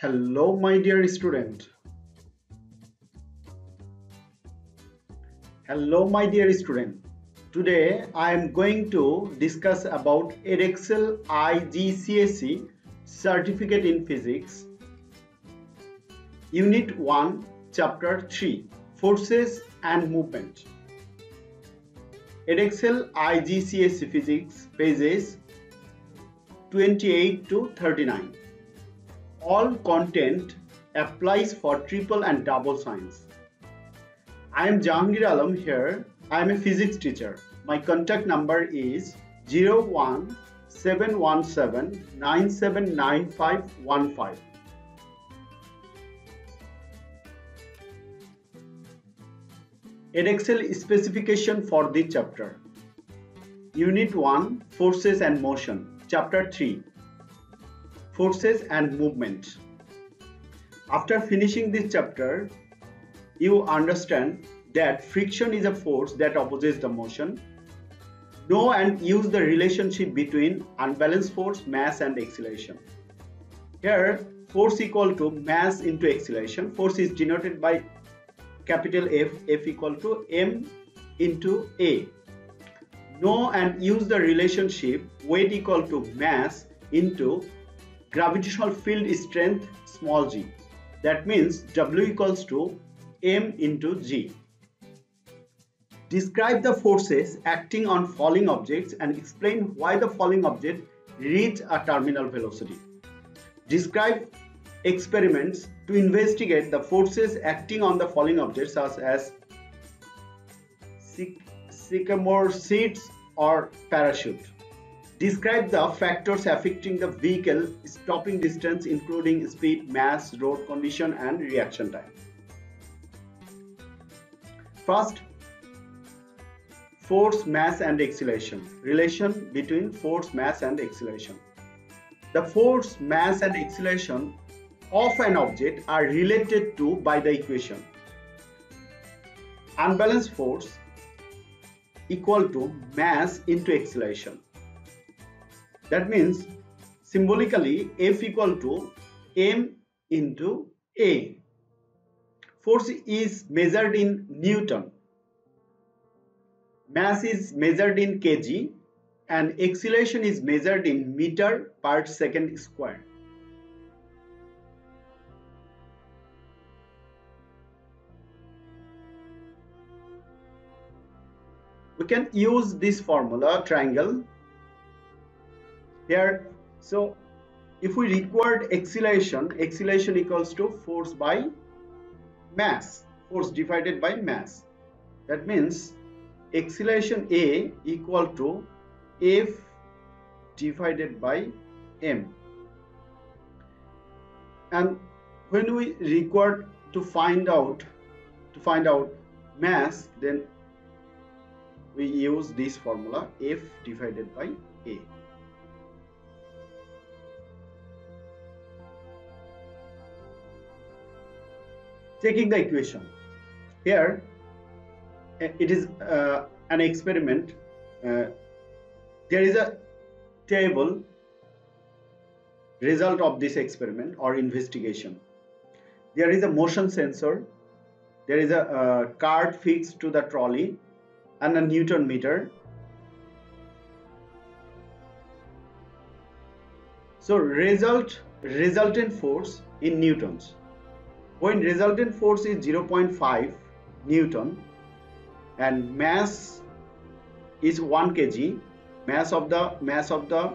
Hello, my dear student. Hello, my dear student. Today I am going to discuss about Edexcel IGCSE Certificate in Physics, Unit 1, Chapter 3, Forces and Movement. Edexcel IGCSE Physics, pages 28 to 39. All content applies for triple and double science. I am Jahangir Alam here. I am a physics teacher. My contact number is 01717979515. Edexcel specification for the chapter. Unit 1, Forces and Motion. Chapter 3, Forces and Movement. After finishing this chapter, you understand that friction is a force that opposes the motion. Know and use the relationship between unbalanced force, mass and acceleration. Here, force equal to mass into acceleration. Force is denoted by capital F, F equal to M into A. Know and use the relationship weight equal to mass into gravitational field strength small g. That means W equals to M into G. Describe the forces acting on falling objects and explain why the falling object reaches a terminal velocity. Describe experiments to investigate the forces acting on the falling objects, such as sycamore seeds or parachute. Describe the factors affecting the vehicle stopping distance, including speed, mass, road condition and reaction time. First, force, mass and acceleration. Relation between force, mass and acceleration. The force, mass and acceleration of an object are related to by the equation unbalanced force equal to mass into acceleration. That means symbolically F equal to M into A. Force is measured in Newton, mass is measured in kg and acceleration is measured in meter per second square. We can use this formula, triangle, here. So if we required acceleration equals to force by mass, force divided by mass. That means acceleration A equal to F divided by M. And when we required to find out mass, then we use this formula, F divided by A. Checking the equation. Here it is an experiment. There is a table result of this experiment or investigation. There is a motion sensor. There is a cart fixed to the trolley and a Newton meter. So resultant force in newtons. When resultant force is 0.5 Newton and mass is 1 kg, mass of the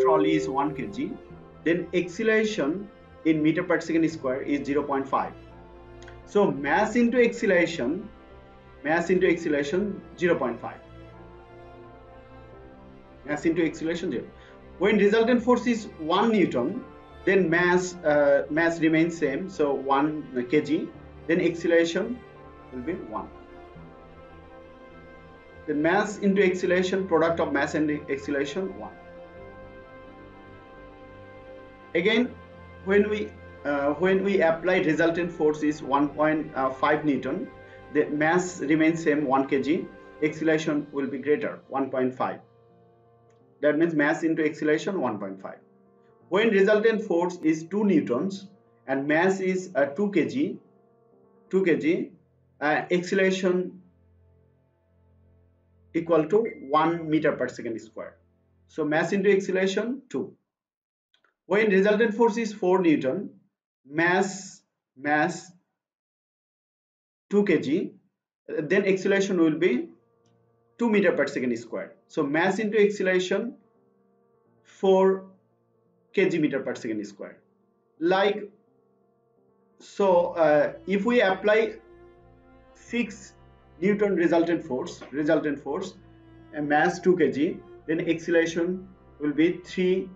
trolley is 1 kg, then acceleration in meter per second square is 0.5. So mass into acceleration 0.5. Mass into acceleration 0. When resultant force is 1 Newton, then mass remains same, so 1 kg, then acceleration will be 1. Then mass into acceleration, product of mass and acceleration 1. Again, when we apply resultant force is 1.5 Newton, the mass remains same, 1 kg, acceleration will be greater, 1.5. That means mass into acceleration 1.5. When resultant force is 2 Newtons and mass is 2 kg. Acceleration equal to 1 meter per second squared. So mass into acceleration 2. When resultant force is 4 Newton, mass 2 kg, then acceleration will be 2 meter per second squared. So mass into acceleration 4 kg meter per second squared. Like so, if we apply 6 Newton resultant force and mass 2 kg, then acceleration will be 3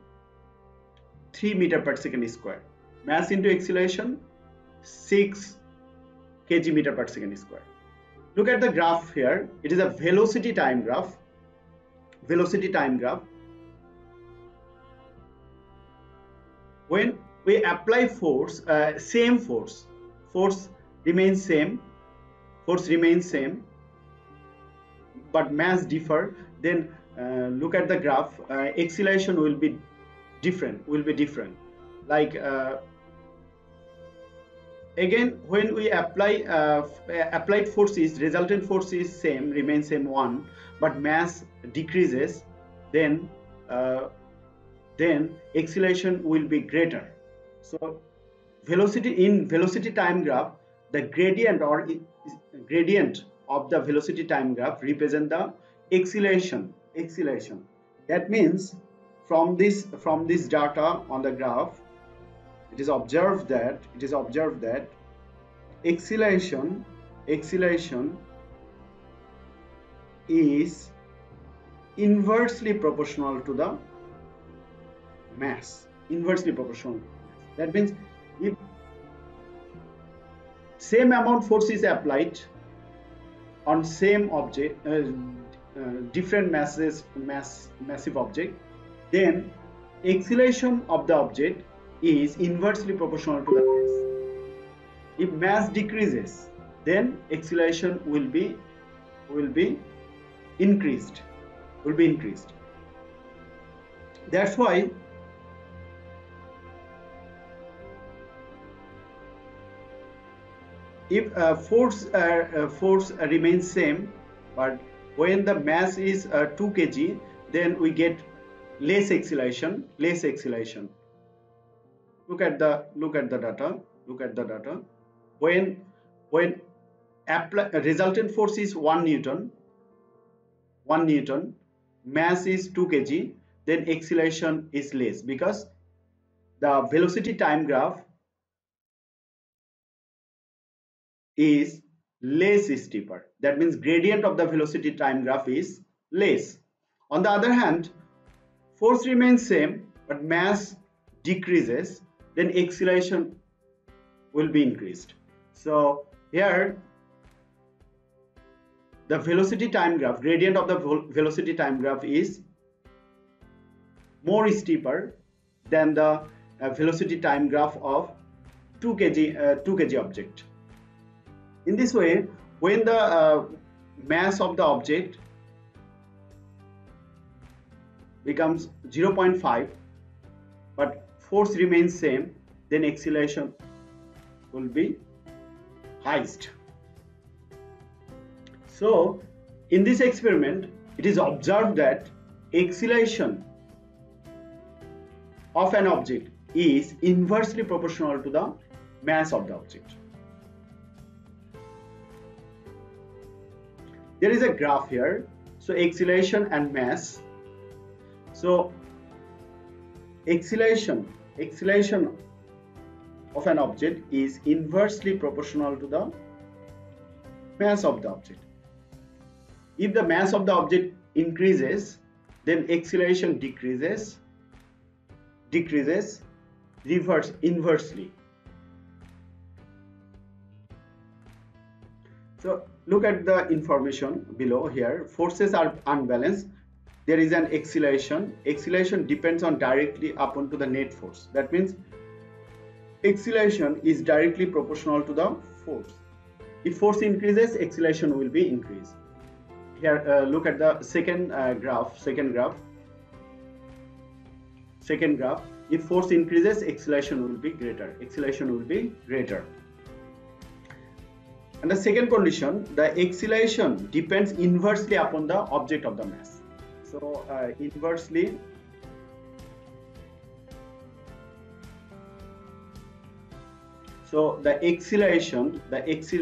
meter per second squared. Mass into acceleration 6 kg meter per second squared. Look at the graph here. It is a velocity time graph. When we apply force, same force remains same, but mass differ, then look at the graph. Acceleration will be different, like again when we apply applied forces, resultant force is same, remains same 1, but mass decreases, then acceleration will be greater. So in velocity time graph, the gradient or gradient of the velocity time graph represent the acceleration. That means from this data on the graph, it is observed that acceleration is inversely proportional to the mass. That means if same amount force is applied on same object, different massive object, then acceleration of the object is inversely proportional to the mass. If mass decreases, then acceleration will be increased. That's why if force remains same, but when the mass is 2 kg, then we get less acceleration. Look at the data. When resultant force is 1 Newton, mass is 2 kg, then acceleration is less, because the velocity time graph is less steeper. That means gradient of the velocity time graph is less. On the other hand, force remains same but mass decreases, then acceleration will be increased. So here the velocity time graph, gradient of the velocity time graph is more steeper than the velocity time graph of 2 kg object. In this way, when the mass of the object becomes 0.5 but force remains same, then acceleration will be highest. So in this experiment, it is observed that acceleration of an object is inversely proportional to the mass of the object. There is a graph here. So acceleration and mass. So acceleration of an object is inversely proportional to the mass of the object. If the mass of the object increases, then acceleration decreases inversely. So look at the information below here. Forces are unbalanced. There is an acceleration. Acceleration depends on directly upon to the net force. That means acceleration is directly proportional to the force. If force increases, acceleration will be increased. Here, look at the second graph. If force increases, acceleration will be greater. And the second condition, the acceleration depends inversely upon the object of the mass. So inversely so the acceleration depends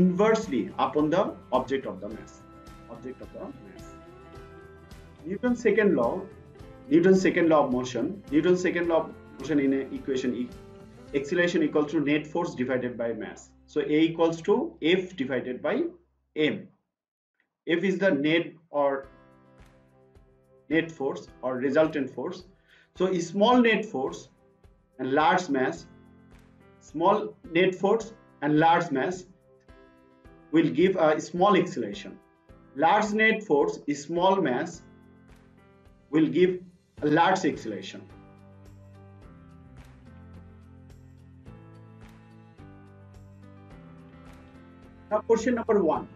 inversely upon the object of the mass. Newton's second law of motion in an equation acceleration equals to net force divided by mass. So A equals to F divided by M. F is the net force or resultant force. So a small net force and large mass, will give a small acceleration. Large net force, small mass will give a large acceleration. Now question number 1.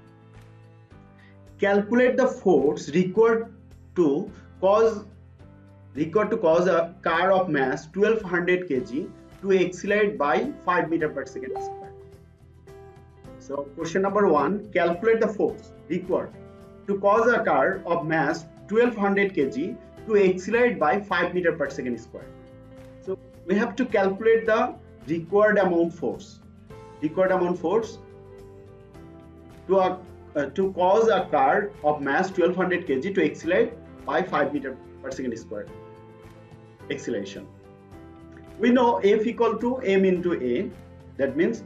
Calculate the force required to cause a car of mass 1200 kg to accelerate by 5 m/s². So question number 1, calculate the force required to cause a car of mass 1200 kg to accelerate by 5 m/s². So we have to calculate the required amount force to cause a car of mass 1200 kg to accelerate by 5 m/s² acceleration. We know F equal to M into A. That means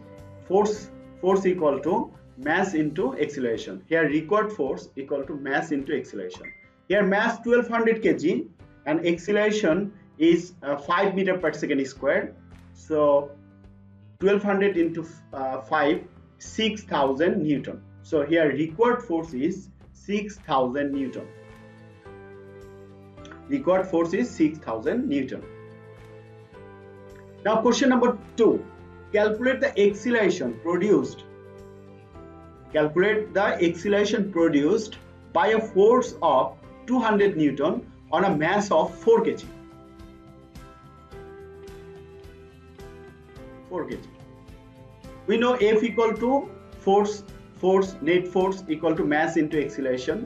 force equal to mass into acceleration. Here required force equal to mass into acceleration. Here mass 1200 kg and acceleration is 5 m/s². So 1200 into 5, 6000 Newton. So here required force is 6000 Newton. Now question number 2. Calculate the acceleration produced by a force of 200 Newton on a mass of 4 kg. We know F equal to net force equal to mass into acceleration.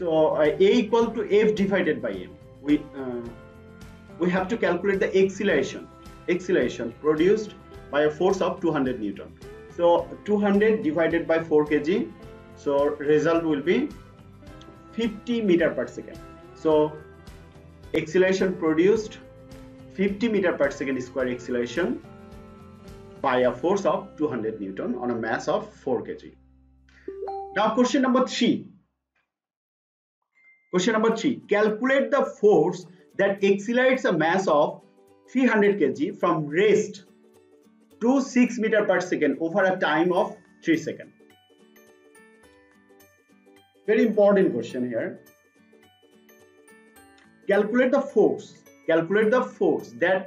So A equal to F divided by M. We have to calculate the acceleration produced by a force of 200 Newton. So 200 divided by 4 kg. So result will be 50 m/s. So acceleration produced 50 m/s² acceleration by a force of 200 Newton on a mass of 4 kg. Now question number 3. Calculate the force that accelerates a mass of 300 kg from rest to 6 m/s over a time of 3 seconds. Very important question here. Calculate the force that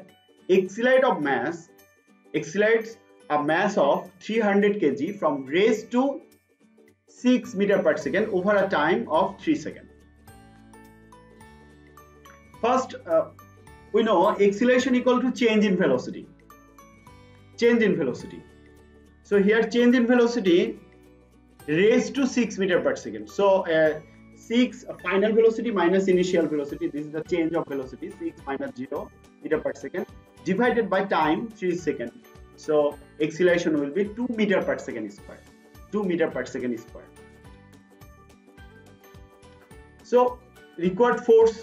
accelerates a mass of 300 kg from rest to 6 m/s over a time of 3 seconds. First, we know acceleration equal to change in velocity. So here change in velocity raised to 6 m/s. So 6 final velocity minus initial velocity. This is the change of velocity. 6 minus 0 m/s divided by time 3 seconds. So acceleration will be 2 m/s². 2 m/s². So required force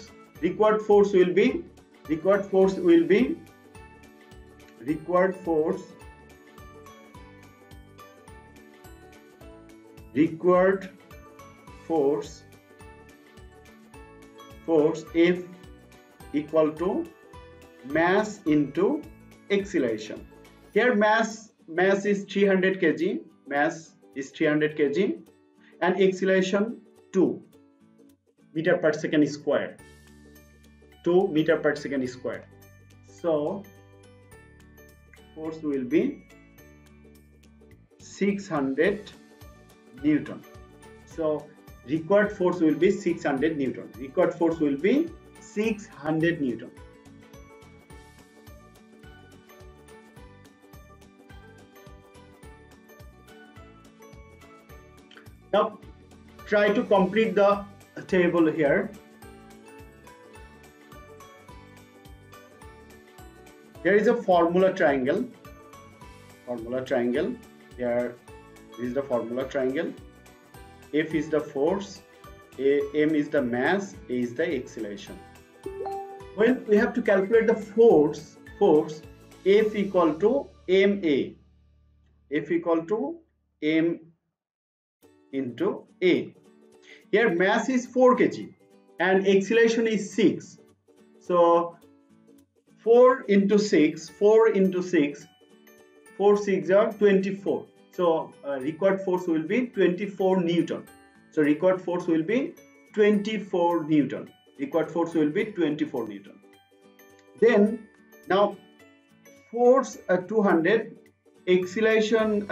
F equal to mass into acceleration. Here mass is 300 kg. And acceleration 2 m/s². 2 m/s². So force will be 600 Newton. So required force will be 600 Newton. Required force will be 600 Newton. Now try to complete the table here. There is a formula triangle. Here is the formula triangle. F is the force, M is the mass, A is the acceleration. Well, we have to calculate the force. F equal to MA. F equal to M into A. Here mass is 4 kg and acceleration is 6. So 4 6 are 24. So required force will be 24 Newton. So required force will be 24 Newton. Then now force 200, acceleration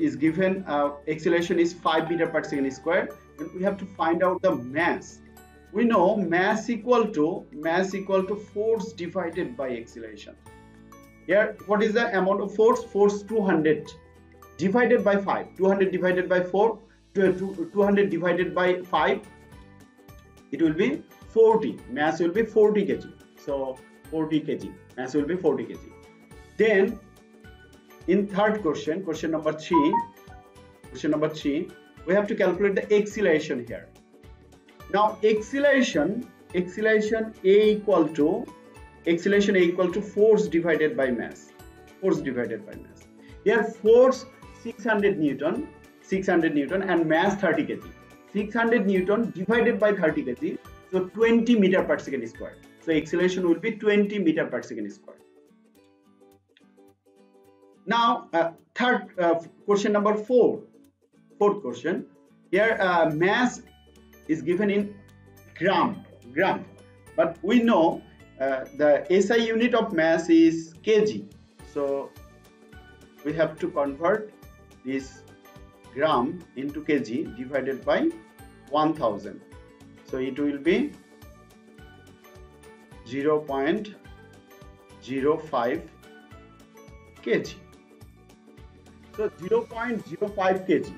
is given, acceleration is 5 meter per second square, and we have to find out the mass. We know mass equal to force divided by acceleration. Here what is the amount of force? Force 200 divided by 5. 200 divided by 4, 200 divided by 5, it will be 40. Mass will be 40 kg. So 40 kg. Mass will be 40 kg. Then in third question, question number 3, we have to calculate the acceleration here. Now acceleration A equal to force divided by mass. Here force 600 Newton, and mass 30 kg. 600 Newton divided by 30 kg, so 20 meter per second square. So acceleration will be 20 meter per second square. Now fourth question. Here mass is given in gram, but we know the SI unit of mass is kg. So we have to convert this gram into kg divided by 1000. So it will be 0.05 kg. So 0.05 kg.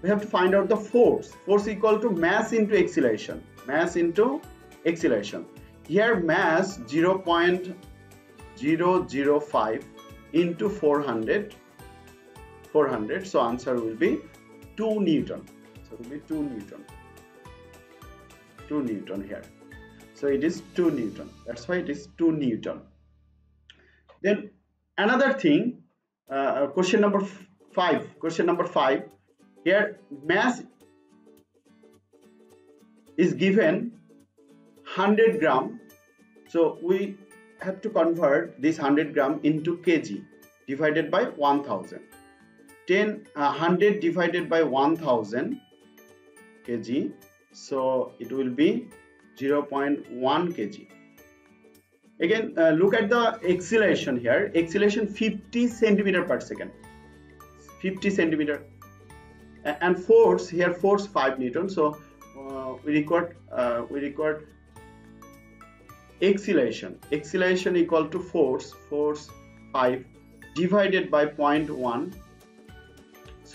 We have to find out the force. Force equal to mass into acceleration. Here mass 0.005 into 400. So answer will be 2 Newton. So it will be 2 Newton here. So it is 2 Newton. That's why it is 2 Newton. Then another thing, question number 5. Here mass is given 100 gram. So we have to convert this 100 gram into kg divided by 1000. 100 divided by 1000 kg. So it will be 0.1 kg. Again, look at the acceleration here. Acceleration 50 centimeter per second. 50 centimeter. And force here, force 5 Newton. So we record acceleration. Acceleration equal to force 5 divided by 0.1.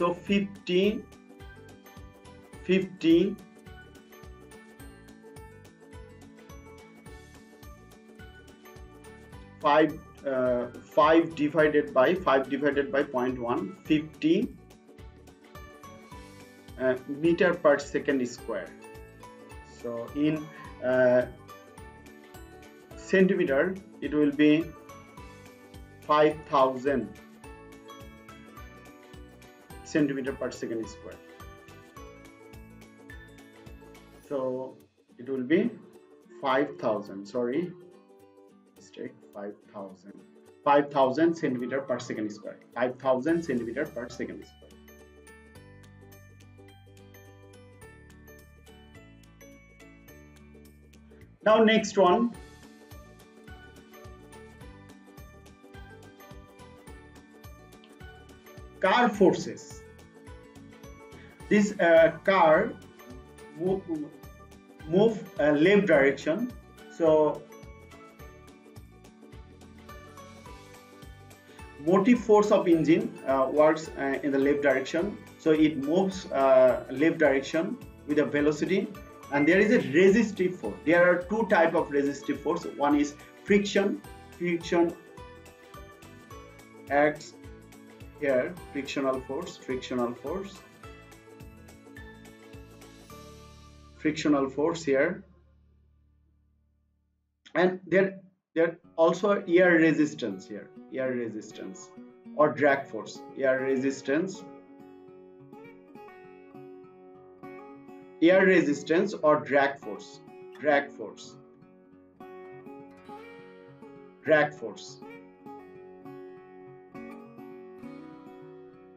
So 50 5 divided by 0.1, 50 meter per second square. So in centimeter it will be 5000 centimeter per second square. So it will be 5000, sorry, mistake, 5000 centimeter per second square. 5000 centimeter per second square. Now next one. Car forces. This car move left direction. So motive force of engine works in the left direction, so it moves left direction with a velocity. And there is a resistive force. There are two types of resistive force. One is friction. Friction acts here, frictional force here. And there also air resistance here, air resistance or drag force, air resistance. Air resistance or drag force.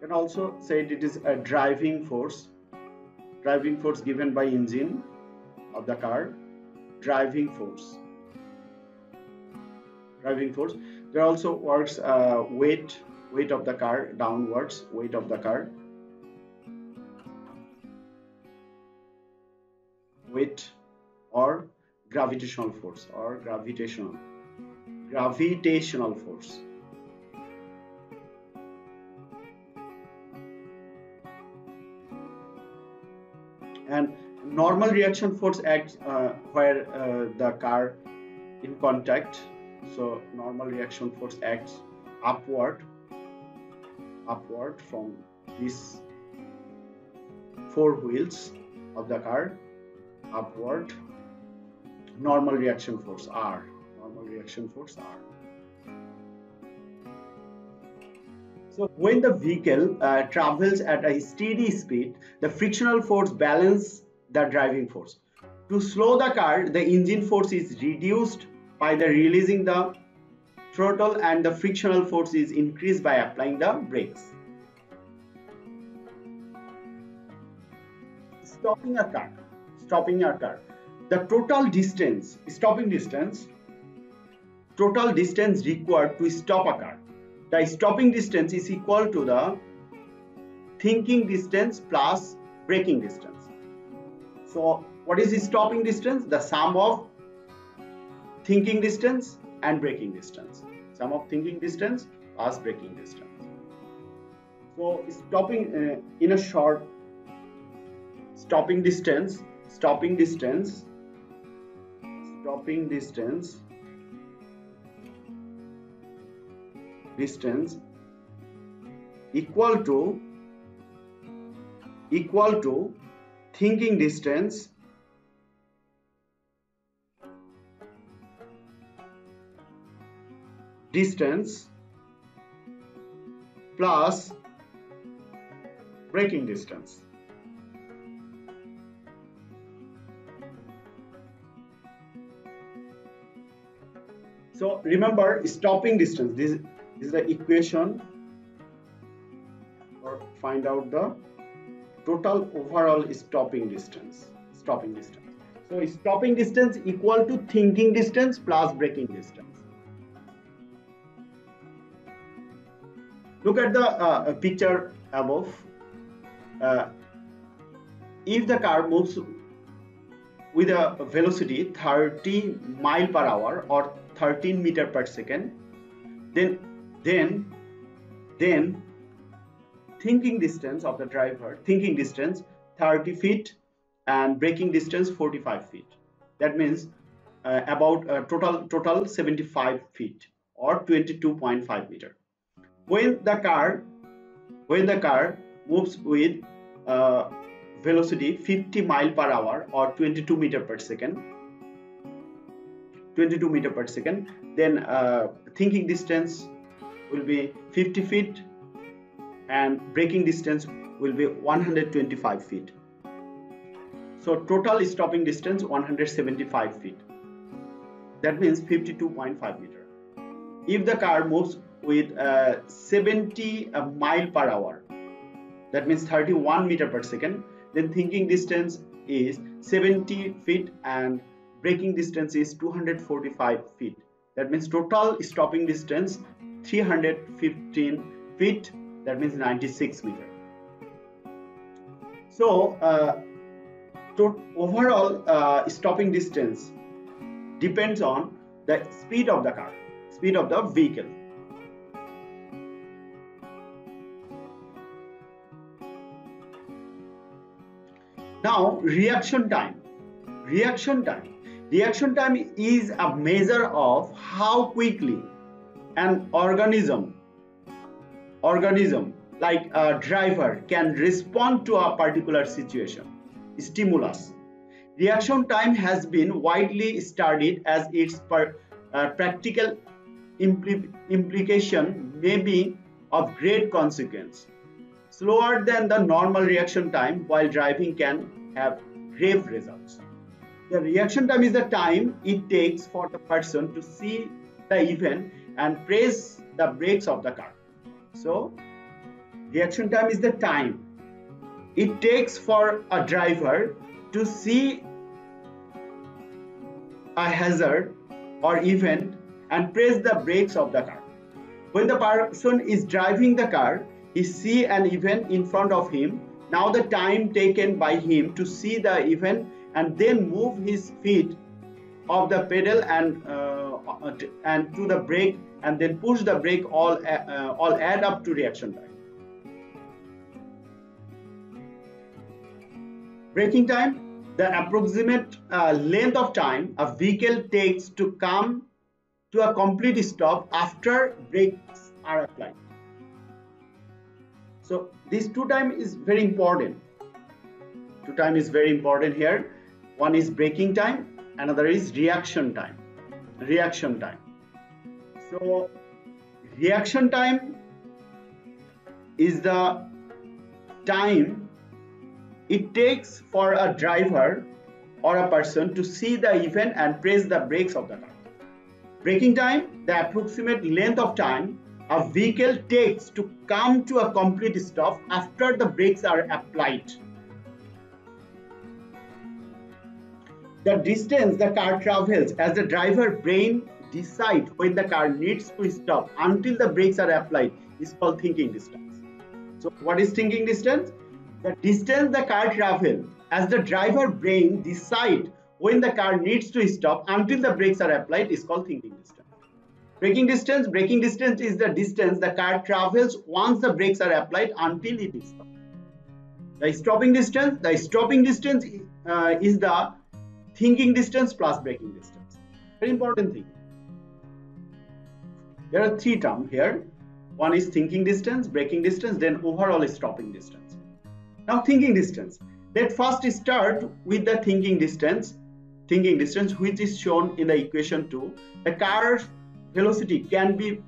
And also said it is a driving force given by engine of the car, driving force. There also works weight of the car downwards, weight of the car. Weight or gravitational force. And normal reaction force acts where the car in contact. So normal reaction force acts upward from these four wheels of the car. Upward normal reaction force R. So when the vehicle travels at a steady speed, the frictional force balances the driving force. To slow the car, the engine force is reduced by the releasing the throttle, and the frictional force is increased by applying the brakes. Stopping a car. The total distance required to stop a car. The stopping distance is equal to the thinking distance plus braking distance. So what is the stopping distance? The sum of thinking distance and braking distance. Sum of thinking distance plus braking distance. So stopping in a short stopping distance equal to thinking distance plus braking distance. So remember, stopping distance, this is the equation or find out the total overall stopping distance. So stopping distance equal to thinking distance plus braking distance. Look at the picture above. If the car moves with a velocity 30 miles per hour or 13 meter per second, then thinking distance of the driver, 30 feet, and braking distance 45 feet. That means about total 75 feet or 22.5 meter. When the car moves with velocity 50 mile per hour or 22 meter per second, then thinking distance will be 50 feet and braking distance will be 125 feet. So total stopping distance 175 feet. That means 52.5 meter. If the car moves with 70 mile per hour, that means 31 meter per second, then thinking distance is 70 feet and braking distance is 245 feet. That means total stopping distance 315 feet. That means 96 meter. So So overall stopping distance depends on the speed of the car, speed of the vehicle. Now reaction time. Reaction time is a measure of how quickly an organism like a driver can respond to a particular situation, stimulus. Reaction time has been widely studied as its practical implication may be of great consequence. Slower than the normal reaction time while driving can have grave results. The reaction time is the time it takes for the person to see the event and press the brakes of the car. So, reaction time is the time it takes for a driver to see a hazard or event and press the brakes of the car. When the person is driving the car, he sees an event in front of him. Now the time taken by him to see the event and then move his feet off the pedal and to the brake and then push the brake all add up to reaction time. Braking time, the approximate length of time a vehicle takes to come to a complete stop after brakes are applied. So this two time is very important here. One is braking time, another is reaction time. So reaction time is the time it takes for a driver or a person to see the event and press the brakes of the car. Braking time, the approximate length of time a vehicle takes to come to a complete stop after the brakes are applied. The distance the car travels as the driver's brain decides when the car needs to stop until the brakes are applied is called thinking distance. So what is thinking distance? The distance the car travels as the driver's brain decides when the car needs to stop until the brakes are applied is called thinking distance. Braking distance is the distance the car travels once the brakes are applied until it is stopped. The stopping distance is the thinking distance plus braking distance. Very important thing. There are three terms here. One is thinking distance, braking distance, then overall stopping distance. Now thinking distance. Let's first start with the thinking distance. Thinking distance, which is shown in the equation 2. The car's velocity can be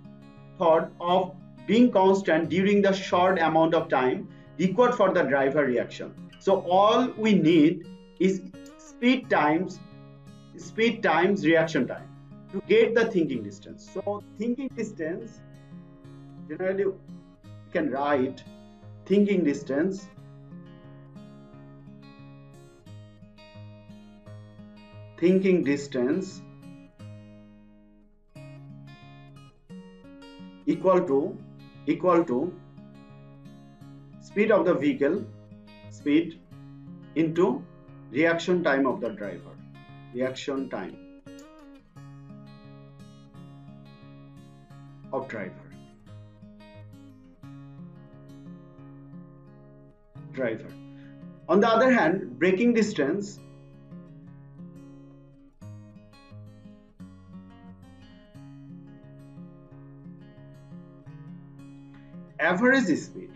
thought of being constant during the short amount of time required for the driver reaction. So all we need is speed times reaction time to get the thinking distance. So thinking distance, generally you can write thinking distance equal to speed of the vehicle speed into reaction time of the driver. Reaction time of driver. On the other hand, braking distance average speed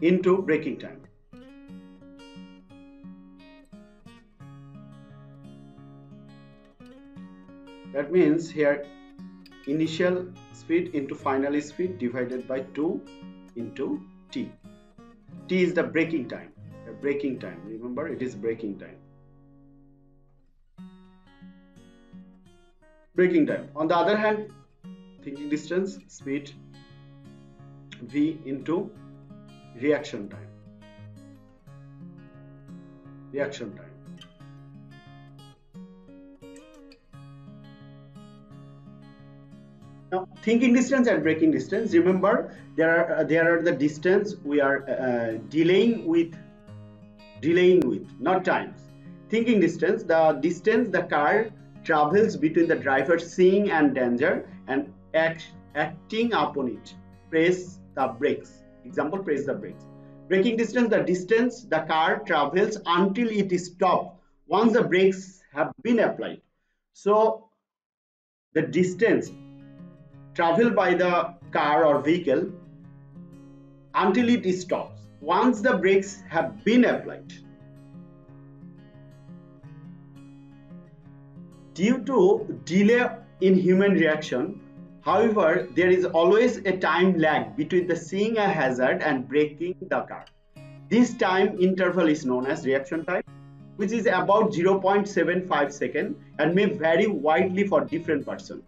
into braking time. That means here initial speed into final speed divided by 2 into t. T is the braking time. Remember, it is braking time. On the other hand, thinking distance speed v into reaction time. Now, thinking distance and braking distance. Remember, there are the distance we are dealing with, not times. Thinking distance, the distance the car travels between the driver seeing and danger and acting upon it. Press the brakes. Example, press the brakes. Braking distance, the distance the car travels until it is stopped once the brakes have been applied. So, the distance traveled by the car or vehicle until it stops once the brakes have been applied. Due to delay in human reaction, however, there is always a time lag between the seeing a hazard and braking the car. This time interval is known as reaction time, which is about 0.75 seconds and may vary widely for different persons.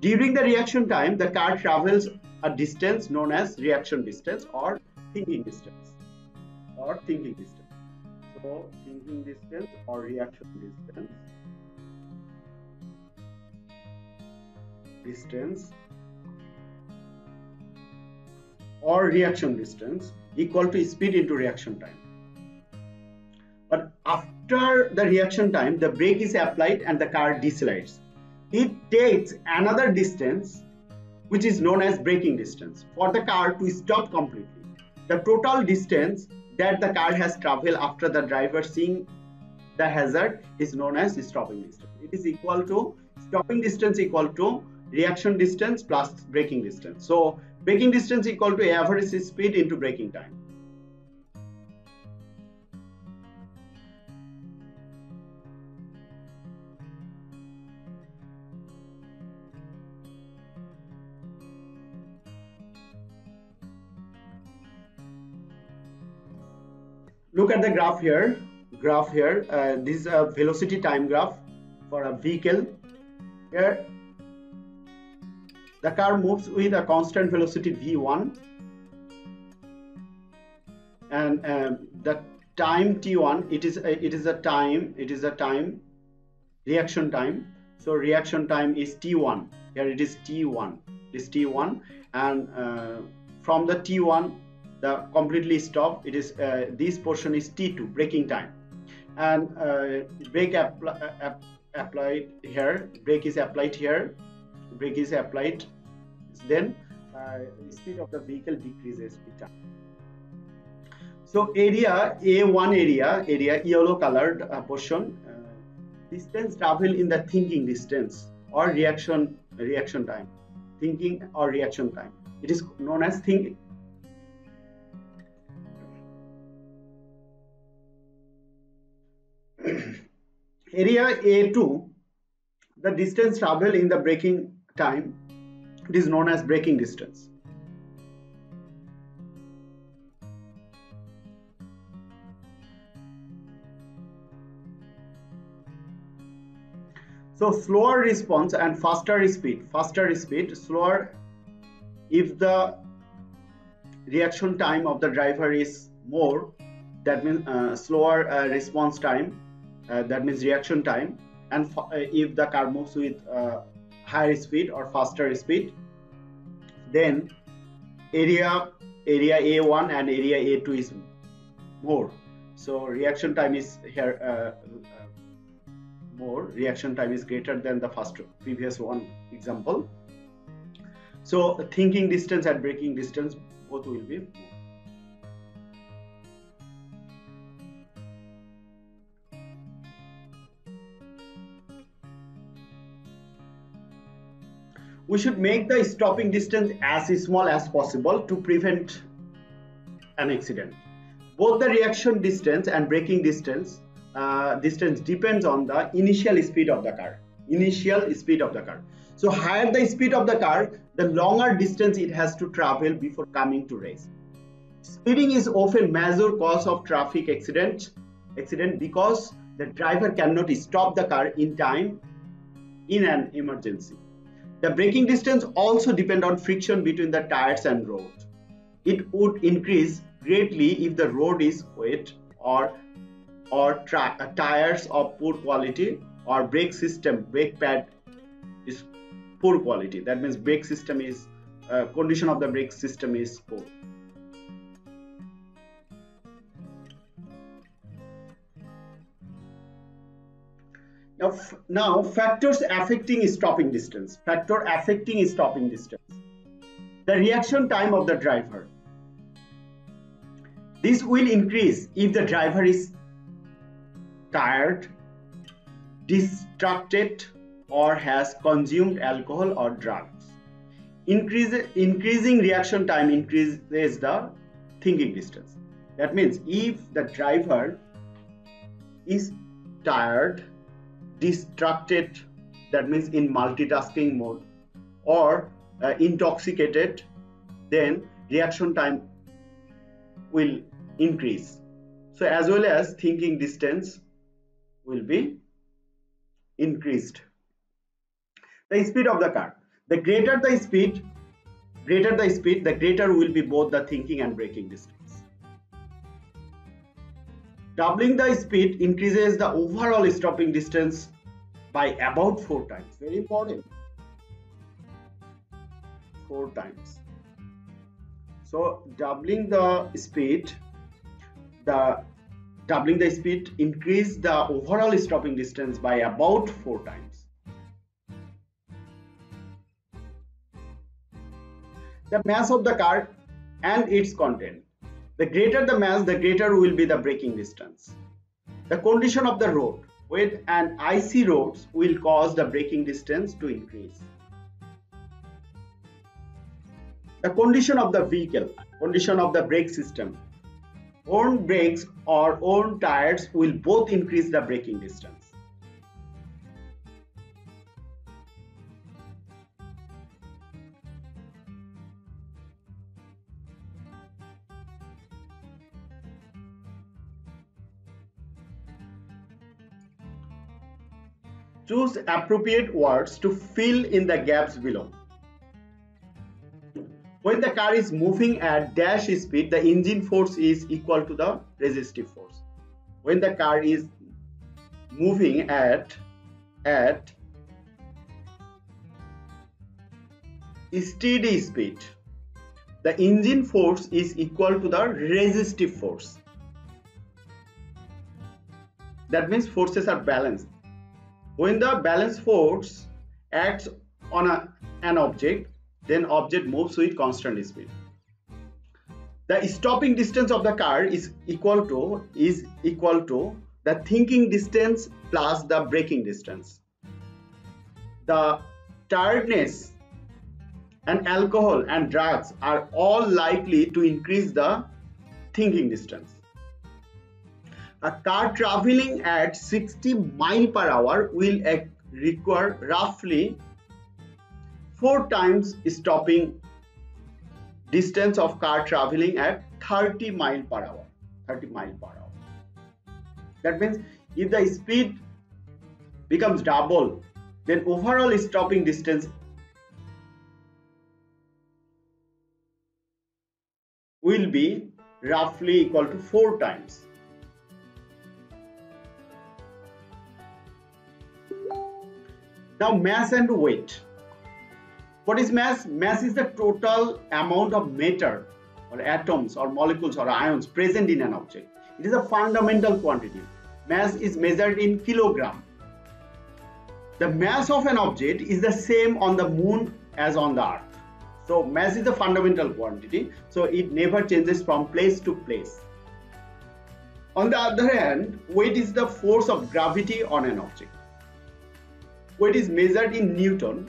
During the reaction time, the car travels a distance known as reaction distance or thinking distance. So, thinking distance or reaction distance. Equal to speed into reaction time. But after the reaction time, the brake is applied and the car decelerates. It takes another distance, which is known as braking distance, for the car to stop completely. The total distance that the car has traveled after the driver seeing the hazard is known as stopping distance. It is equal to stopping distance equal to reaction distance plus braking distance. So, braking distance equal to average speed into braking time. Look at the graph here. This is a velocity time graph for a vehicle. Here, the car moves with a constant velocity v1, and the time t1. It is a reaction time. So reaction time is t1. Here it is t1. And from the t1, the completely stop. It is this portion is t2, braking time, and brake is applied, then speed of the vehicle decreases with time. So area A1, area yellow colored portion, distance travel in the thinking distance or reaction time, it is known as thinking. Area A2, the distance traveled in the braking time, it is known as braking distance. So slower response and faster speed. Slower if the reaction time of the driver is more, that means slower response time, that means reaction time. And if the car moves with higher speed or faster speed, then area A1 and area A2 is more. So reaction time is here more. Reaction time is greater than the previous one example. So thinking distance and braking distance both will be more. We should make the stopping distance as small as possible to prevent an accident. Both the reaction distance and braking distance depends on the initial speed of the car. So higher the speed of the car, the longer distance it has to travel before coming to rest. Speeding is often major cause of traffic accident because the driver cannot stop the car in time in an emergency. The braking distance also depends on friction between the tires and road. It would increase greatly if the road is wet or tires of poor quality or brake pad is poor quality. That means brake system is condition of the brake system is poor. Now factors affecting stopping distance. Factor affecting stopping distance. The reaction time of the driver. This will increase if the driver is tired, distracted, or has consumed alcohol or drugs. Increasing reaction time increases the thinking distance. That means if the driver is tired, distracted, that means in multitasking mode, or intoxicated, then reaction time will increase. So as well as thinking distance will be increased. The speed of the car. The greater the speed, the greater will be both the thinking and braking distance. Doubling the speed increases the overall stopping distance by about 4 times. Very important. 4 times. So doubling the speed, increase the overall stopping distance by about 4 times. The mass of the car and its content. The greater the mass, the greater will be the braking distance. The condition of the road. Wet and icy roads will cause the braking distance to increase. The condition of the vehicle, condition of the brake system. Worn brakes or worn tires will both increase the braking distance. Choose appropriate words to fill in the gaps below. When the car is moving at dash speed, the engine force is equal to the resistive force. When the car is moving at steady speed, the engine force is equal to the resistive force. That means forces are balanced. When the balance force acts on an object, then object moves with constant speed. The stopping distance of the car is equal to the thinking distance plus the braking distance. The tiredness and alcohol and drugs are all likely to increase the thinking distance. A car traveling at 60 miles per hour will require roughly 4 times stopping distance of car traveling at 30 miles per hour. 30 miles per hour. That means if the speed becomes double, then overall stopping distance will be roughly equal to 4 times. Now mass and weight. What is mass? Mass is the total amount of matter or atoms or molecules or ions present in an object. It is a fundamental quantity. Mass is measured in kilogram. The mass of an object is the same on the moon as on the earth. So mass is a fundamental quantity. So it never changes from place to place. On the other hand, weight is the force of gravity on an object. Weight is measured in Newton.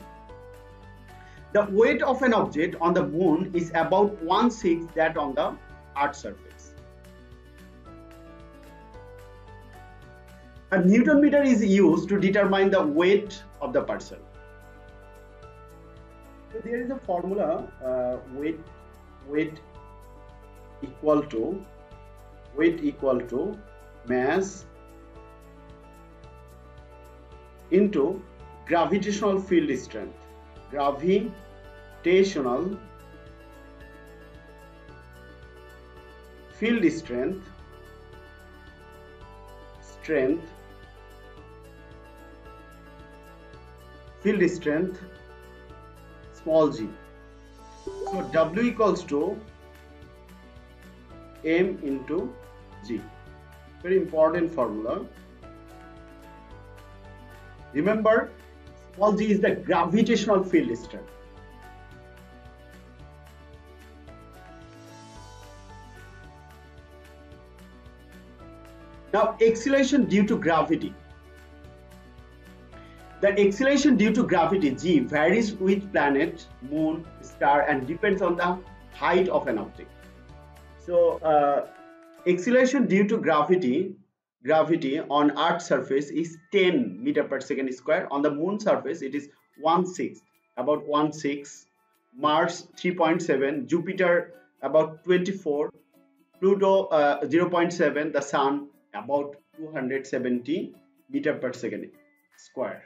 The weight of an object on the moon is about 1/6 that on the Earth's surface. A Newton meter is used to determine the weight of the person. So there is a formula, weight equal to mass into gravitational field strength. Gravitational field strength small g. So W equals to M into G. Very important formula. Remember, small g is the gravitational field strength. Now, acceleration due to gravity. The acceleration due to gravity g varies with planet, moon, star, and depends on the height of an object. So, acceleration due to gravity on Earth's surface is 10 meter per second square. On the moon surface, it is 1/6, about 1/6. Mars 3.7, Jupiter about 24, Pluto 0.7, the Sun about 270 meter per second square.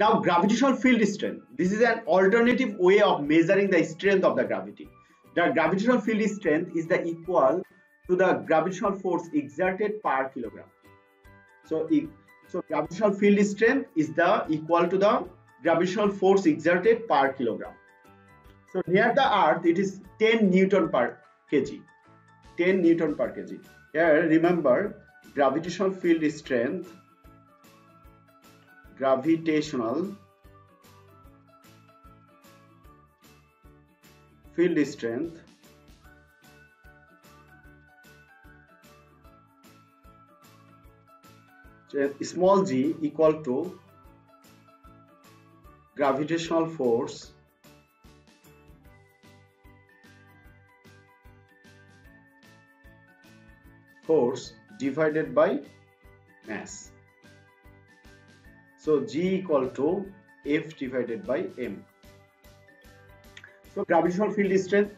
Now, gravitational field strength. This is an alternative way of measuring the strength of the gravity. The gravitational field strength is the equal to the gravitational force exerted per kilogram. So gravitational field strength is the equal to the gravitational force exerted per kilogram. So near the Earth, it is 10 Newton per kg. 10 Newton per kg. Here, remember, gravitational field strength. Gravitational field strength small g equal to gravitational force divided by mass. So G equal to F divided by M. So gravitational field strength.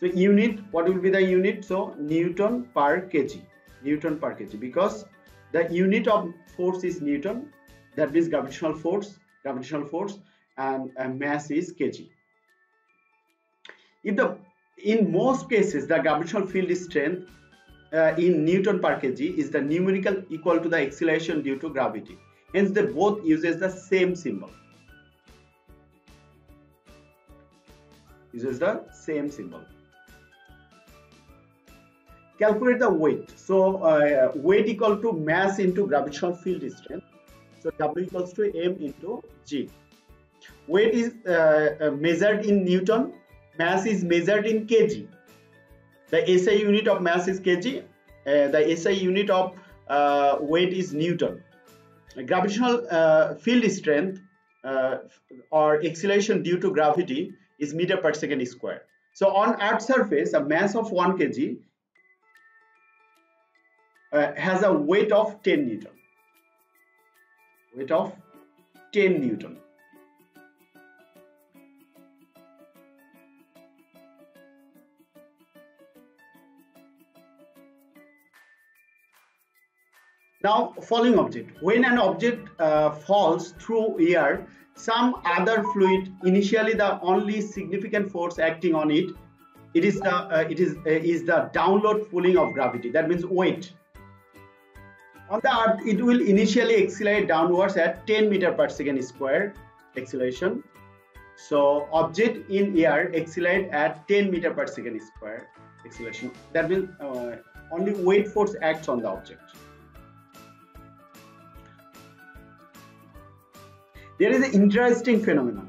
So unit, what will be the unit? So Newton per kg. Newton per kg, because the unit of force is Newton. That means gravitational force, and mass is kg. In most cases, the gravitational field strength in Newton per kg is the numerical equal to the acceleration due to gravity. Hence, they both uses the same symbol. Calculate the weight. So, weight equal to mass into gravitational field strength. So, W equals to M into G. Weight is measured in Newton. Mass is measured in kg. The SI unit of mass is kg. The SI unit of weight is Newton. Gravitational field strength or acceleration due to gravity is meter per second square. So on Earth's surface, a mass of 1 kg has a weight of 10 Newton. Now, falling object. When an object falls through air, some other fluid, initially the only significant force acting on it, is the downward pulling of gravity. That means weight. On the Earth, it will initially accelerate downwards at 10 meter per second square acceleration. So, object in air accelerate at 10 meter per second square acceleration. That means only weight force acts on the object. There is an interesting phenomenon.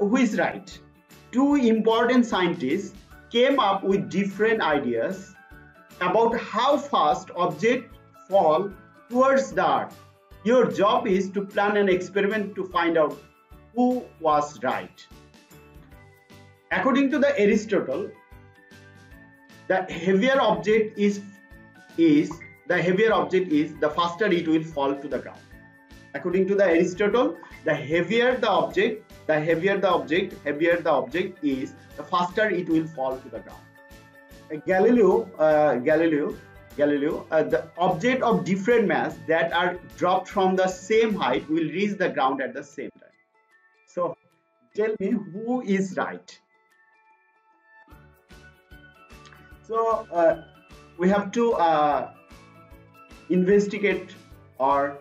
Who is right? Two important scientists came up with different ideas about how fast objects fall towards the Earth. Your job is to plan an experiment to find out who was right. According to the Aristotle, the faster it will fall to the ground. According to the Aristotle, the heavier the object is, the faster it will fall to the ground. Galileo, the object of different mass that are dropped from the same height will reach the ground at the same time. So, tell me who is right. So, we have to investigate or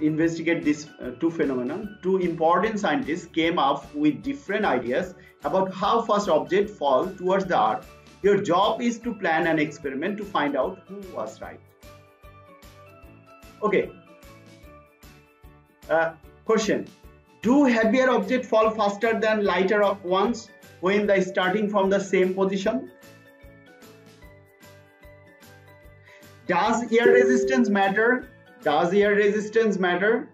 investigate these two phenomena, two important scientists came up with different ideas about how first object falls towards the earth. Your job is to plan an experiment to find out who was right. Okay. Question. Do heavier objects fall faster than lighter ones when they are starting from the same position? Does air resistance matter? Does air resistance matter?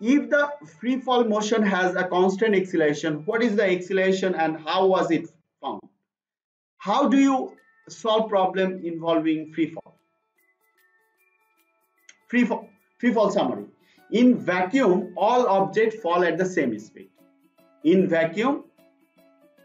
If the free fall motion has a constant acceleration, what is the acceleration and how was it found? How do you solve problem involving free fall? Free fall summary. In vacuum, all objects fall at the same speed. In vacuum,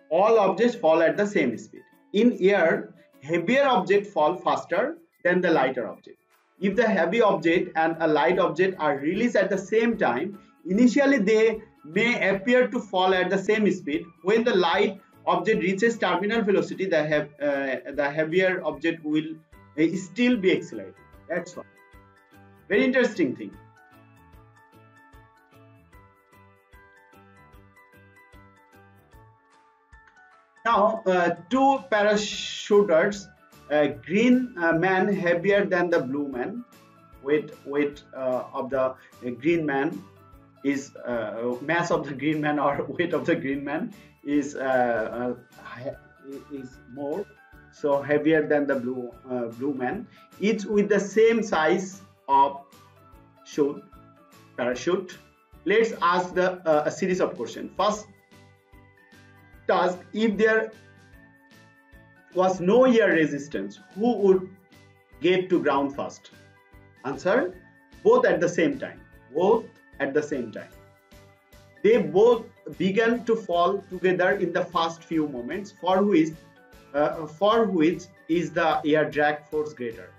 all objects fall at the same speed. In air, heavier objects fall faster than the lighter object. If the heavy object and a light object are released at the same time, initially they may appear to fall at the same speed. When the light object reaches terminal velocity, the heavier object will still be accelerated. That's why. Very interesting thing. Now, two parachuters, green man heavier than the blue man, mass of the green man or weight of the green man is more, so heavier than the blue man. Each with the same size of parachute. Let's ask a series of questions. First task, if there was no air resistance, who would get to ground first? Answer, both at the same time. Both at the same time. They both began to fall together in the first few moments, for which is the air drag force greater.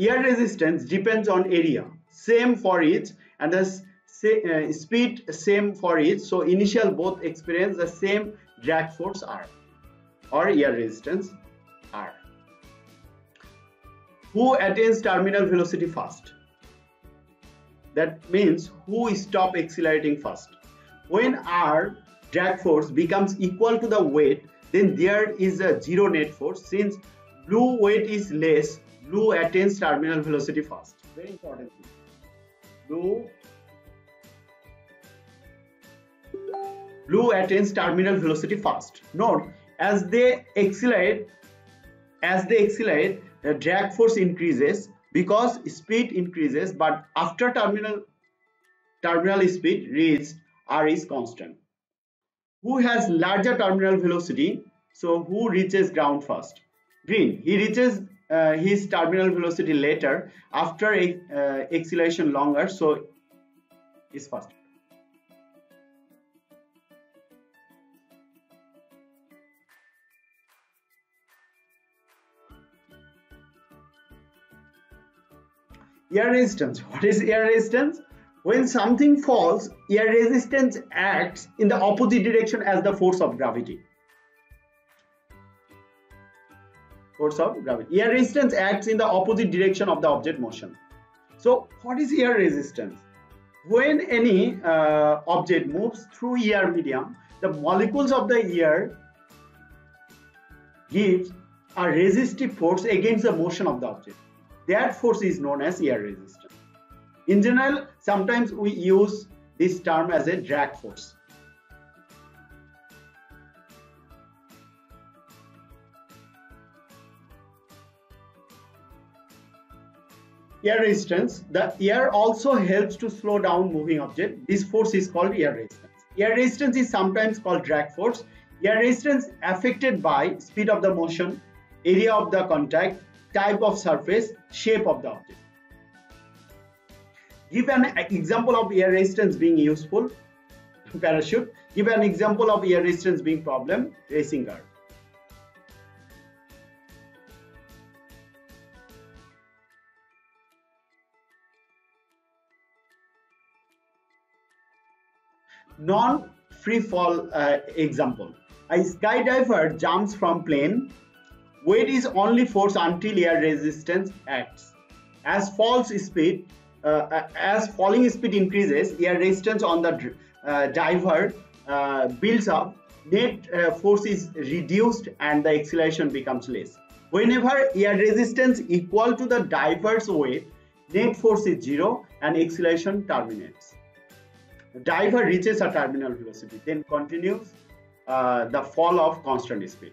Air resistance depends on area, same for each, and the speed same for each, so initial both experience the same drag force R or air resistance R. Who attains terminal velocity first? That means who stops accelerating first. When R drag force becomes equal to the weight, then there is a zero net force. Since blue weight is less, blue attains terminal velocity first. Very important thing. Blue attains terminal velocity first. Note, as they accelerate, the drag force increases because speed increases, but after terminal speed reached, R is constant. Who has larger terminal velocity? So who reaches ground first? Green. He reaches his terminal velocity later, after acceleration longer, so is faster. Air resistance. What is air resistance? When something falls, air resistance acts in the opposite direction as the force of gravity. Air resistance acts in the opposite direction of the object motion. So, what is air resistance? When any object moves through air medium, the molecules of the air gives a resistive force against the motion of the object. That force is known as air resistance. In general, sometimes we use this term as a drag force. Air resistance. The air also helps to slow down moving object. This force is called air resistance. Air resistance is sometimes called drag force. Air resistance affected by speed of the motion, area of the contact, type of surface, shape of the object. Give an example of air resistance being useful. Parachute. Give an example of air resistance being problem. Racing car. Non-free fall example. A skydiver jumps from plane. Weight is only force until air resistance acts. As falling speed increases, air resistance on the diver builds up, net force is reduced and the acceleration becomes less. Whenever air resistance equal to the diver's weight, net force is zero and acceleration terminates. Diver reaches a terminal velocity, then continues the fall of constant speed.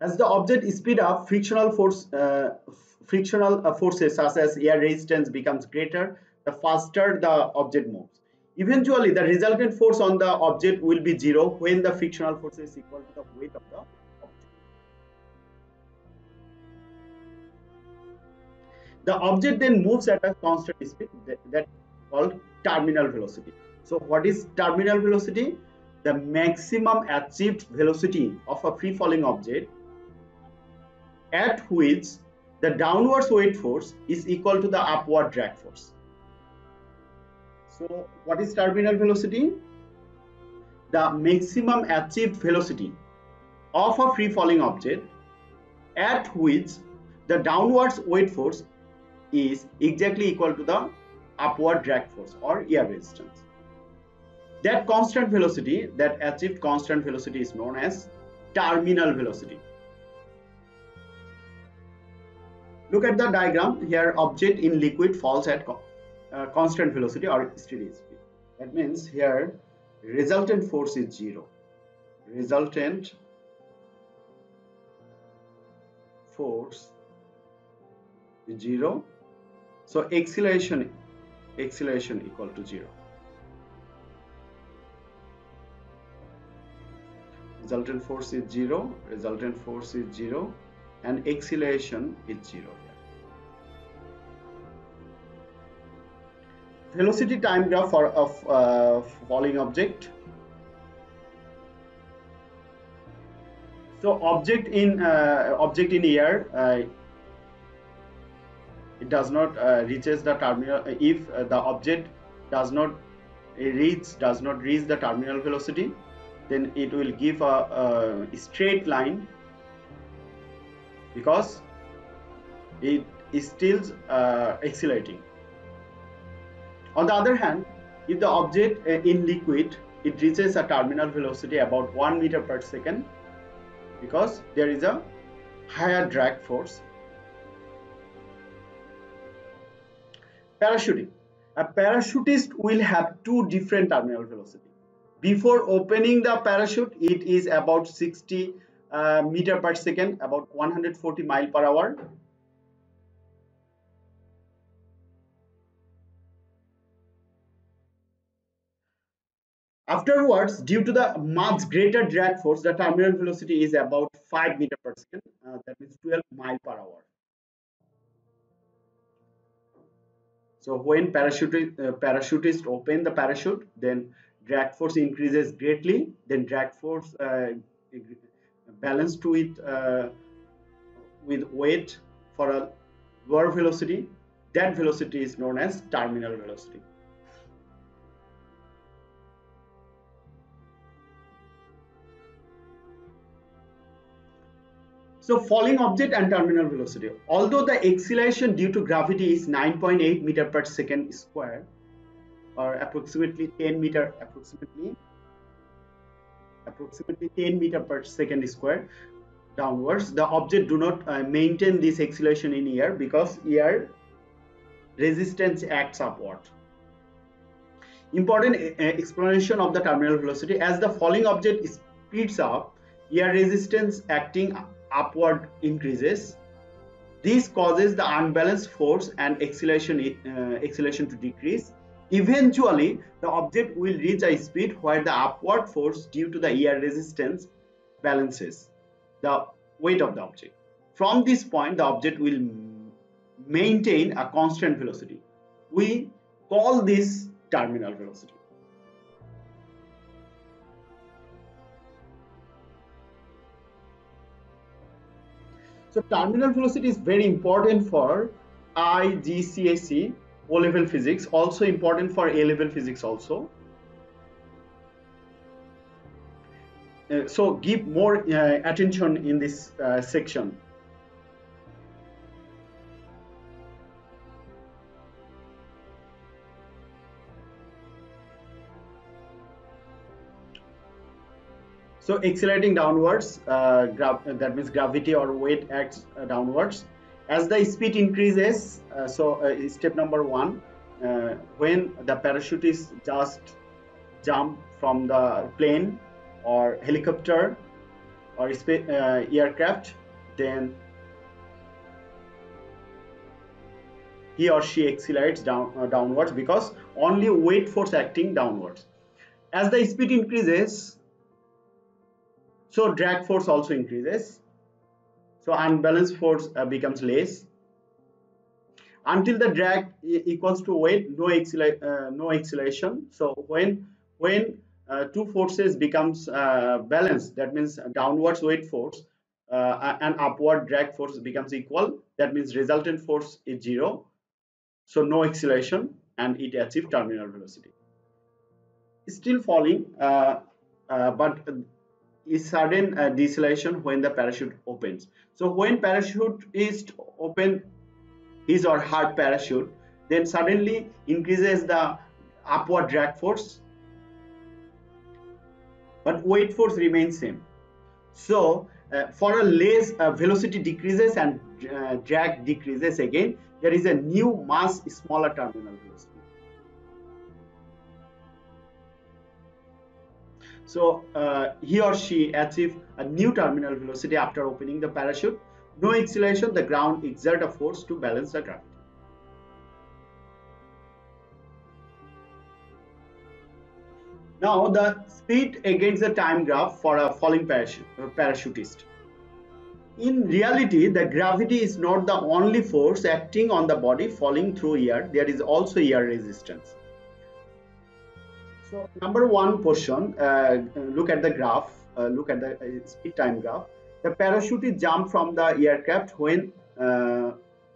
As the object speeds up, frictional forces such as air resistance becomes greater, the faster the object moves. Eventually, the resultant force on the object will be zero when the frictional force is equal to the weight of the object. The object then moves at a constant speed, that's called terminal velocity. So what is terminal velocity? The maximum achieved velocity of a free-falling object at which the downwards weight force is equal to the upward drag force. So what is terminal velocity? The maximum achieved velocity of a free-falling object at which the downwards weight force is exactly equal to the upward drag force or air resistance. That constant velocity, that achieved constant velocity, is known as terminal velocity. Look at the diagram. Here object in liquid falls at constant velocity or steady speed. That means here resultant force is zero. Resultant force is zero. So acceleration equal to zero. Resultant force is zero. Resultant force is zero. And acceleration is zero. Velocity time graph of falling object. So object in air, it does not reaches the terminal. If the object does not reach the terminal velocity, then it will give a straight line, because it is still accelerating. On the other hand, if the object in liquid, it reaches a terminal velocity about 1 meter per second, because there is a higher drag force. Parachuting. A parachutist will have two different terminal velocities. Before opening the parachute, it is about 60 meter per second, about 140 mile per hour. Afterwards, due to the much greater drag force, the terminal velocity is about 5 meter per second, that means 12 mile per hour. So when parachutists open the parachute, then drag force increases greatly, then drag force balanced with weight for a lower velocity. That velocity is known as terminal velocity. So falling object and terminal velocity. Although the acceleration due to gravity is 9.8 meter per second square, or approximately 10 meter per second square downwards, the object do not maintain this acceleration in air, because air resistance acts upward. Important explanation of the terminal velocity. As the falling object speeds up, air resistance acting upward increases. This causes the unbalanced force and acceleration to decrease. Eventually, the object will reach a speed where the upward force due to the air resistance balances the weight of the object. From this point, the object will maintain a constant velocity. We call this terminal velocity. So terminal velocity is very important for IGCSE O-level physics, also important for A-level physics also. So give more attention in this section. So accelerating downwards, that means gravity or weight acts downwards. As the speed increases, step number one, when the parachutist just jump from the plane or helicopter or aircraft, then he or she accelerates downwards because only weight force acting downwards. As the speed increases, so drag force also increases. So unbalanced force becomes less. Until the drag equals to weight, no acceleration. So when two forces becomes balanced, that means downwards weight force and upward drag force becomes equal. That means resultant force is zero. So no acceleration, and it achieves terminal velocity. Still falling, but is sudden deceleration when the parachute opens. So when parachute is open, his or her parachute, then suddenly increases the upward drag force, but weight force remains same. So for a less velocity decreases and drag decreases again. There is a new mass smaller terminal velocity. So he or she achieves a new terminal velocity after opening the parachute. No acceleration, the ground exerts a force to balance the gravity. Now the speed against the time graph for a falling parachutist. In reality, the gravity is not the only force acting on the body falling through air. There is also air resistance. So number one portion, look at the graph, look at the speed time graph. The parachutist jumped from the aircraft when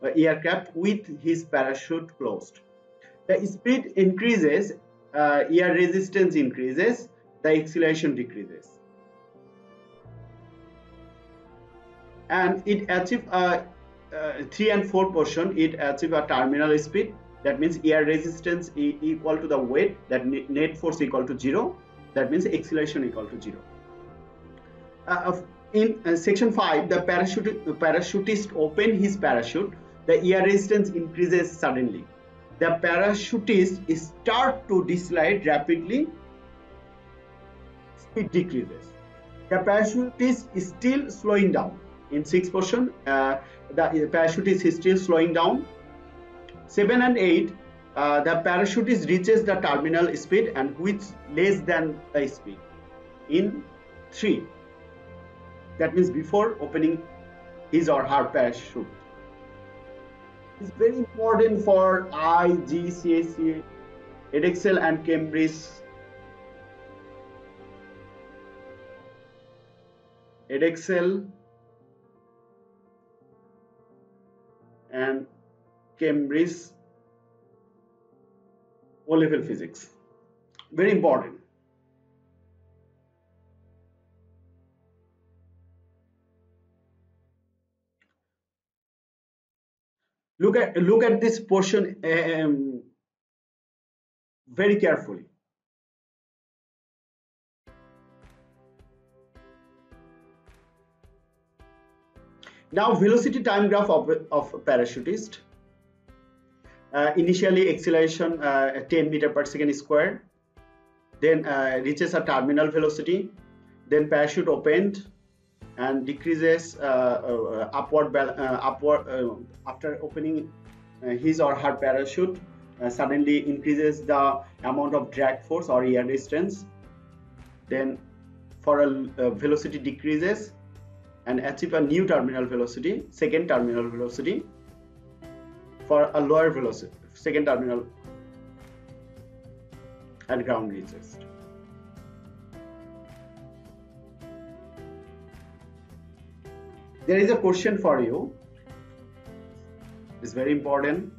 aircraft with his parachute closed. The speed increases, air resistance increases, the acceleration decreases, and it achieves a 3 and 4 portion. It achieves a terminal speed. That means air resistance is equal to the weight, that net force equal to 0, that means acceleration equal to 0. In section 5, the parachutist opens his parachute, the air resistance increases suddenly. The parachutist starts to decelerate rapidly, speed decreases. The parachutist is still slowing down. In 6th portion, the parachutist is still slowing down. 7 and 8, the parachutist reaches the terminal speed and which less than the speed in 3. That means before opening his or her parachute. It's very important for IGCSE, Edexcel and Cambridge. Edexcel and Cambridge O-level physics, very important. Look at this portion very carefully. Now velocity time graph of a parachutist. Initially acceleration 10 meter per second squared, then reaches a terminal velocity, then parachute opened and decreases upward after opening his or her parachute, suddenly increases the amount of drag force or air resistance, then for a velocity decreases and achieve a new terminal velocity, second terminal velocity. For a lower velocity, second terminal and ground reaches. There is a question for you. It's very important.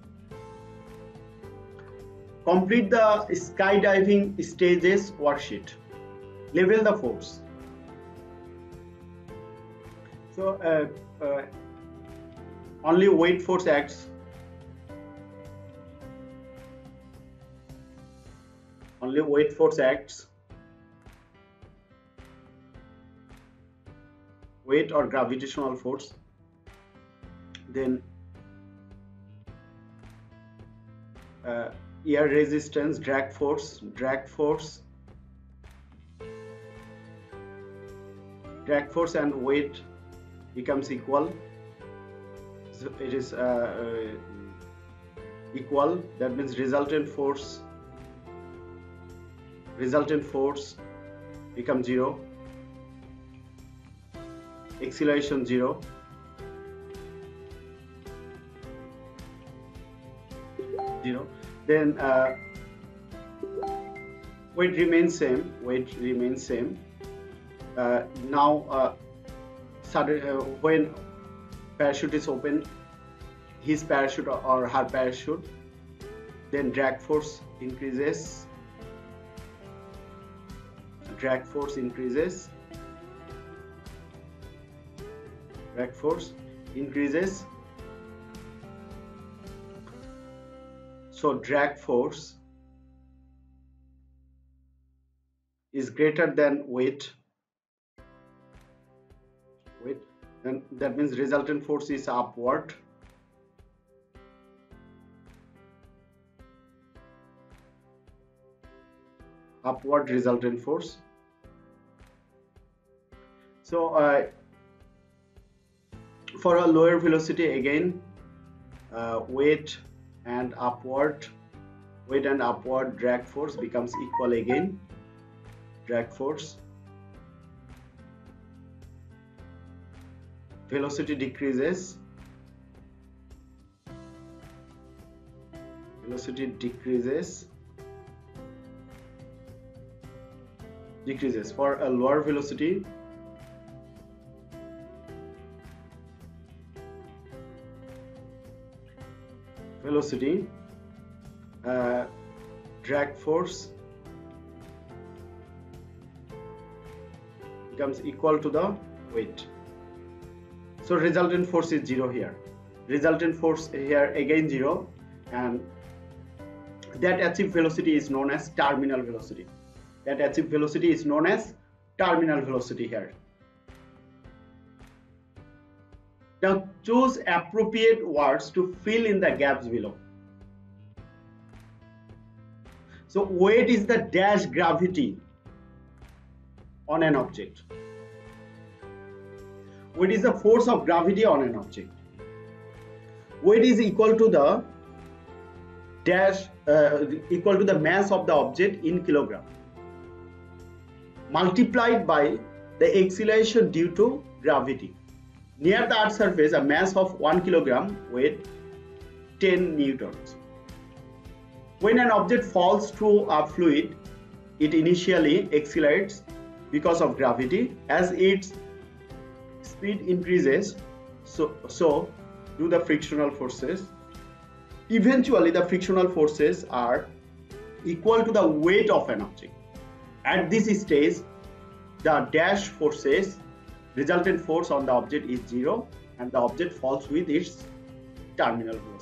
Complete the skydiving stages worksheet. Level the force. So only weight force acts. Only weight force acts. Weight or gravitational force. Then air resistance, drag force. Drag force and weight becomes equal. So it is equal. That means resultant force becomes zero. Acceleration zero. Then weight remains same. Now when parachute is open, his parachute or her parachute, then drag force increases. So drag force is greater than weight, and that means resultant force is upward. Upward resultant force. So for a lower velocity again, weight and upward drag force becomes equal again. Velocity decreases. Velocity decreases for a lower velocity. Drag force becomes equal to the weight. So resultant force is zero here. Resultant force here again zero, and that achieved velocity is known as terminal velocity. Here. Now choose appropriate words to fill in the gaps below. So weight is the dash gravity on an object. Weight is the force of gravity on an object. Weight is equal to the dash equal to the mass of the object in kilogram multiplied by the acceleration due to gravity. Near the Earth's surface, a mass of 1 kilogram weighs 10 newtons. When an object falls through a fluid, it initially accelerates because of gravity. As its speed increases, so do the frictional forces. Eventually, the frictional forces are equal to the weight of an object. At this stage, the dash forces, resultant force on the object is zero, and the object falls with its terminal velocity.